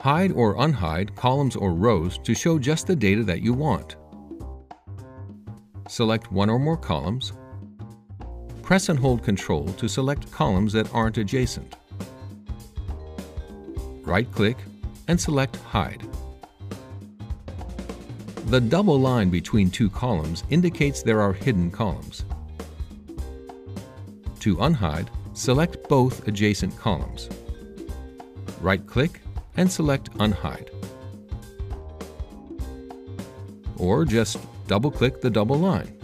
Hide or unhide columns or rows to show just the data that you want. Select one or more columns. Press and hold Control to select columns that aren't adjacent. Right-click and select Hide. The double line between two columns indicates there are hidden columns. To unhide, select both adjacent columns. Right-click and select Unhide. Or just double-click the double line.